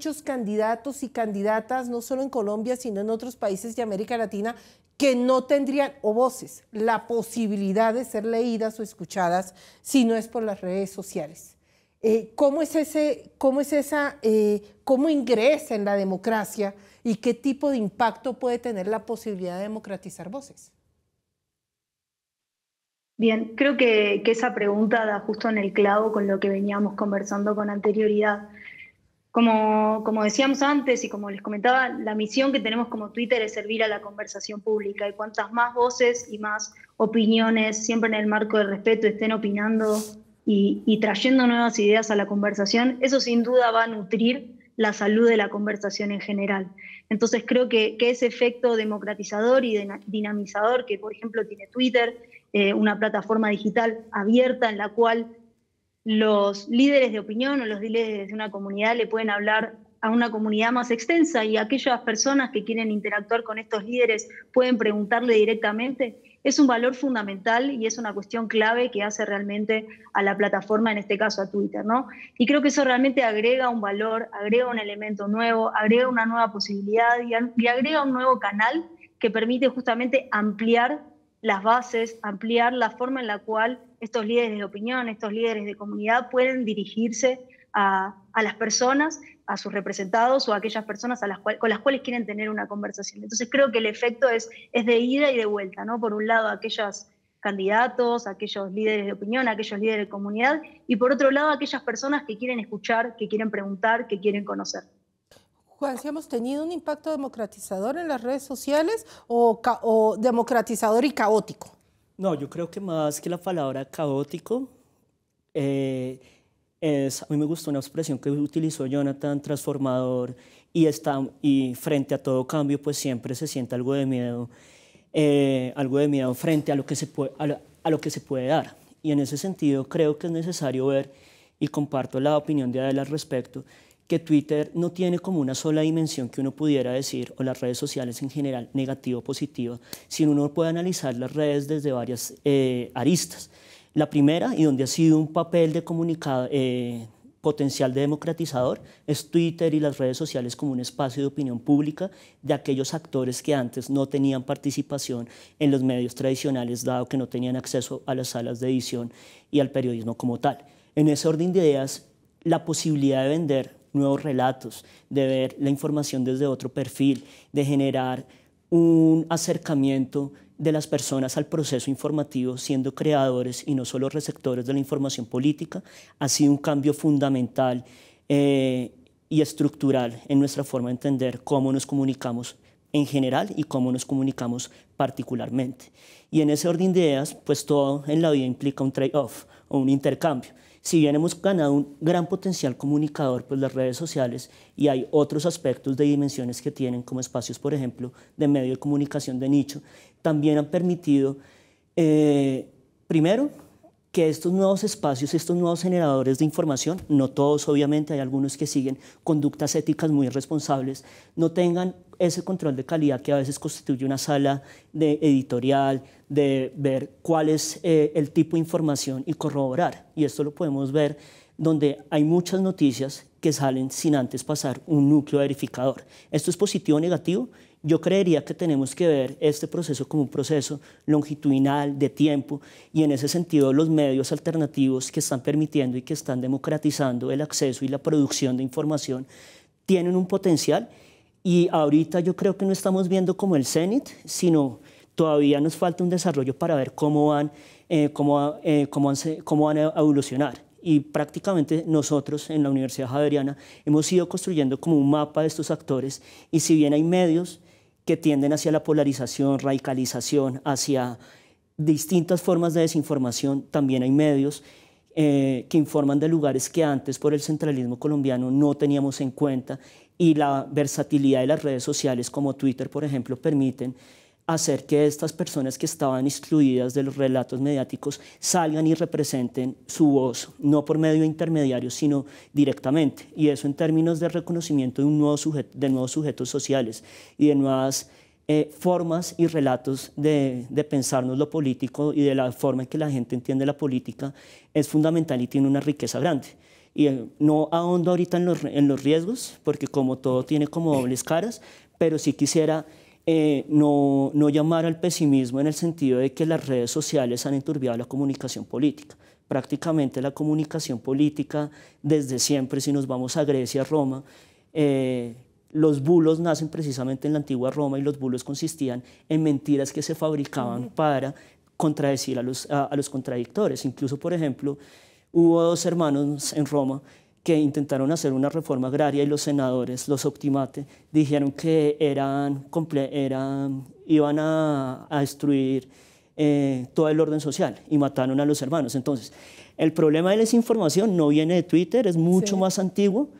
muchos candidatos y candidatas, no solo en Colombia, sino en otros países de América Latina, que no tendrían, o voces, la posibilidad de ser leídas o escuchadas si no es por las redes sociales. ¿Cómo ingresa en la democracia y qué tipo de impacto puede tener la posibilidad de democratizar voces? Bien, creo que esa pregunta da justo en el clavo con lo que veníamos conversando con anterioridad. Como decíamos antes y como les comentaba, la misión que tenemos como Twitter es servir a la conversación pública, y cuantas más voces y más opiniones, siempre en el marco del respeto, estén opinando y trayendo nuevas ideas a la conversación, eso sin duda va a nutrir la salud de la conversación en general. Entonces creo que ese efecto democratizador y dinamizador que, por ejemplo, tiene Twitter, una plataforma digital abierta en la cual los líderes de opinión o los líderes de una comunidad le pueden hablar a una comunidad más extensa, y aquellas personas que quieren interactuar con estos líderes pueden preguntarle directamente, es un valor fundamental y es una cuestión clave que hace realmente a la plataforma, en este caso a Twitter, ¿no? Y creo que eso realmente agrega un valor, agrega un elemento nuevo, agrega una nueva posibilidad y agrega un nuevo canal que permite justamente ampliar las bases, ampliar la forma en la cual estos líderes de opinión, estos líderes de comunidad pueden dirigirse a las personas, a sus representados o a aquellas personas con las cuales quieren tener una conversación. Entonces creo que el efecto es de ida y de vuelta, ¿no? Por un lado, aquellos candidatos, aquellos líderes de opinión, aquellos líderes de comunidad, y por otro lado, aquellas personas que quieren escuchar, que quieren preguntar, que quieren conocer. Juan, ¿si hemos tenido un impacto democratizador en las redes sociales o democratizador y caótico? No, yo creo que más que la palabra caótico, a mí me gustó una expresión que utilizó Jonathan, transformador, y frente a todo cambio pues siempre se siente algo de miedo frente a lo que se puede, a lo que se puede dar. Y en ese sentido creo que es necesario ver, y comparto la opinión de Adela al respecto, que Twitter no tiene como una sola dimensión que uno pudiera decir, o las redes sociales en general, negativa o positiva, sino uno puede analizar las redes desde varias aristas. La primera, y donde ha sido un papel de potencial de democratizador, es Twitter y las redes sociales como un espacio de opinión pública de aquellos actores que antes no tenían participación en los medios tradicionales, dado que no tenían acceso a las salas de edición y al periodismo como tal. En ese orden de ideas, la posibilidad de vender nuevos relatos, de ver la información desde otro perfil, de generar un acercamiento de las personas al proceso informativo, siendo creadores y no solo receptores de la información política, ha sido un cambio fundamental y estructural en nuestra forma de entender cómo nos comunicamos en general y cómo nos comunicamos particularmente. Y en ese orden de ideas, pues todo en la vida implica un trade-off o un intercambio. Si bien hemos ganado un gran potencial comunicador, pues las redes sociales, y hay otros aspectos de dimensiones que tienen como espacios, por ejemplo, de medio de comunicación de nicho, también han permitido, primero, que estos nuevos espacios, estos nuevos generadores de información, no todos obviamente, hay algunos que siguen conductas éticas muy irresponsables, no tengan ese control de calidad que a veces constituye una sala de editorial, de ver cuál es el tipo de información y corroborar. Y esto lo podemos ver donde hay muchas noticias que salen sin antes pasar un núcleo verificador. ¿Esto es positivo o negativo? Yo creería que tenemos que ver este proceso como un proceso longitudinal, de tiempo, y en ese sentido los medios alternativos que están permitiendo y que están democratizando el acceso y la producción de información tienen un potencial, y ahorita yo creo que no estamos viendo como el cenit, sino todavía nos falta un desarrollo para ver cómo van a evolucionar. Y prácticamente nosotros en la Universidad Javeriana hemos ido construyendo como un mapa de estos actores, y si bien hay medios que tienden hacia la polarización, radicalización, hacia distintas formas de desinformación, también hay medios que informan de lugares que antes por el centralismo colombiano no teníamos en cuenta, y la versatilidad de las redes sociales como Twitter, por ejemplo, permiten hacer que estas personas que estaban excluidas de los relatos mediáticos salgan y representen su voz, no por medio intermediario, sino directamente. Y eso en términos de reconocimiento de, nuevos sujetos sociales y de nuevas formas y relatos de pensarnos lo político y de la forma en que la gente entiende la política es fundamental y tiene una riqueza grande. y no ahondo ahorita en los riesgos, porque como todo tiene como dobles caras, pero sí quisiera no llamar al pesimismo en el sentido de que las redes sociales han enturbiado la comunicación política. Prácticamente la comunicación política desde siempre, si nos vamos a Grecia, Roma, los bulos nacen precisamente en la antigua Roma, y los bulos consistían en mentiras que se fabricaban para contradecir a los contradictores. Incluso, por ejemplo, hubo dos hermanos en Roma que intentaron hacer una reforma agraria y los senadores, los Optimates, dijeron que iban a destruir todo el orden social, y mataron a los hermanos. Entonces, el problema de la desinformación no viene de Twitter, es mucho más antiguo,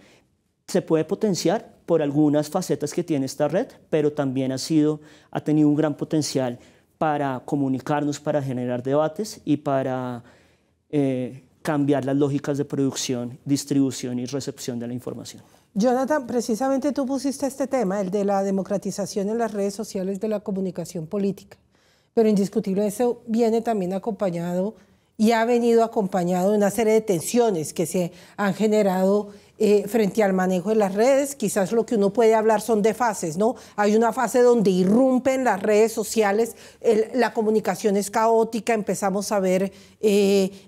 se puede potenciar por algunas facetas que tiene esta red, pero también ha tenido un gran potencial para comunicarnos, para generar debates y para cambiar las lógicas de producción, distribución y recepción de la información. Jonathan, precisamente tú pusiste este tema, el de la democratización en las redes sociales de la comunicación política, pero indiscutible eso viene también acompañado y ha venido acompañado de una serie de tensiones que se han generado frente al manejo de las redes. Quizás lo que uno puede hablar son de fases, ¿no? Hay una fase donde irrumpen las redes sociales, la comunicación es caótica, empezamos a ver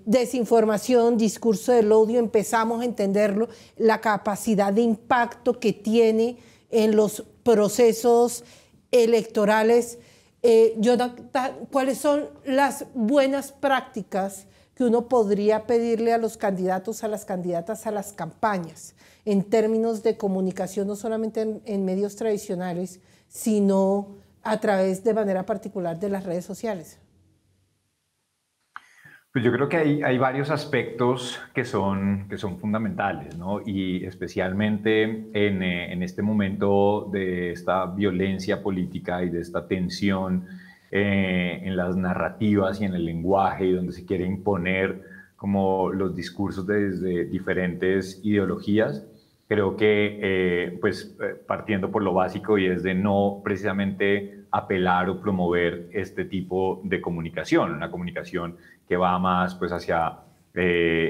desinformación, discurso del odio, empezamos a entenderlo, la capacidad de impacto que tiene en los procesos electorales. Jonathan, ¿cuáles son las buenas prácticas que uno podría pedirle a los candidatos, a las candidatas, a las campañas, en términos de comunicación, no solamente en medios tradicionales, sino a través de manera particular de las redes sociales? Pues yo creo que hay varios aspectos que son fundamentales, ¿no? Y especialmente en este momento de esta violencia política y de esta tensión en las narrativas y en el lenguaje, donde se quiere imponer como los discursos desde diferentes ideologías. Creo que pues partiendo por lo básico, y es de no precisamente apelar o promover este tipo de comunicación, una comunicación que va más pues hacia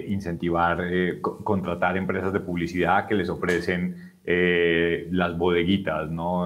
incentivar, contratar empresas de publicidad que les ofrecen las bodeguitas, ¿no?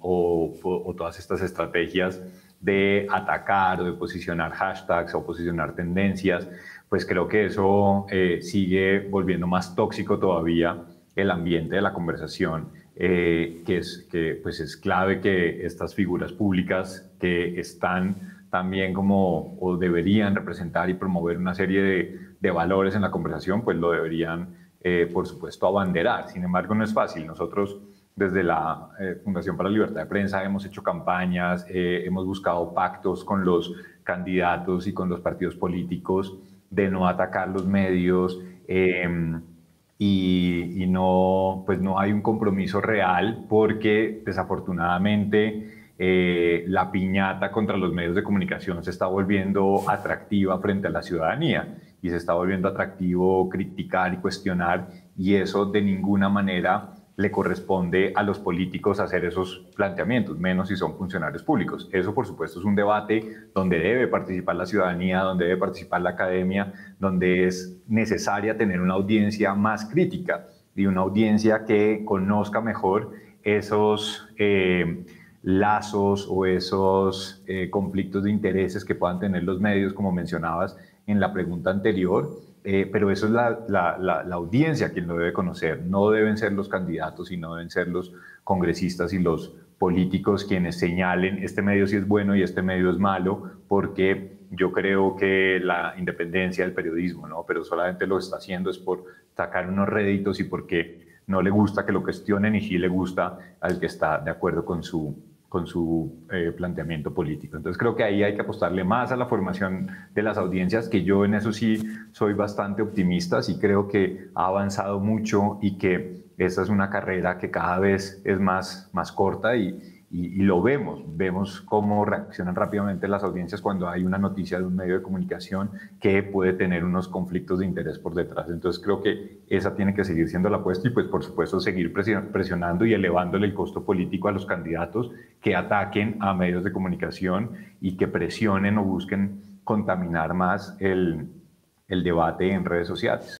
O todas estas estrategias de atacar o de posicionar hashtags o posicionar tendencias. Pues creo que eso sigue volviendo más tóxico todavía el ambiente de la conversación, que es clave que estas figuras públicas que están también como o deberían representar y promover una serie de valores en la conversación, pues lo deberían por supuesto abanderar. Sin embargo, no es fácil. Nosotros desde la Fundación para la Libertad de Prensa hemos hecho campañas, hemos buscado pactos con los candidatos y con los partidos políticos de no atacar los medios, y no, pues no hay un compromiso real, porque desafortunadamente la piñata contra los medios de comunicación se está volviendo atractiva frente a la ciudadanía, y se está volviendo atractivo criticar y cuestionar, y eso de ninguna manera le corresponde a los políticos hacer esos planteamientos, menos si son funcionarios públicos. Eso, por supuesto, es un debate donde debe participar la ciudadanía, donde debe participar la academia, donde es necesaria tener una audiencia más crítica y una audiencia que conozca mejor esos lazos o esos conflictos de intereses que puedan tener los medios, como mencionabas en la pregunta anterior. Pero eso es la audiencia quien lo debe conocer. No deben ser los candidatos y no deben ser los congresistas y los políticos quienes señalen este medio sí es bueno y este medio es malo, porque yo creo que la independencia del periodismo, ¿no? Pero solamente lo está haciendo es por sacar unos réditos y porque no le gusta que lo cuestionen, y sí le gusta al que está de acuerdo con su planteamiento político. Entonces creo que ahí hay que apostarle más a la formación de las audiencias, que yo en eso sí soy bastante optimista, sí creo que ha avanzado mucho y que esta es una carrera que cada vez es más corta, y lo vemos cómo reaccionan rápidamente las audiencias cuando hay una noticia de un medio de comunicación que puede tener unos conflictos de interés por detrás. Entonces creo que esa tiene que seguir siendo la apuesta, y pues por supuesto seguir presionando y elevándole el costo político a los candidatos que ataquen a medios de comunicación y que presionen o busquen contaminar más el debate en redes sociales.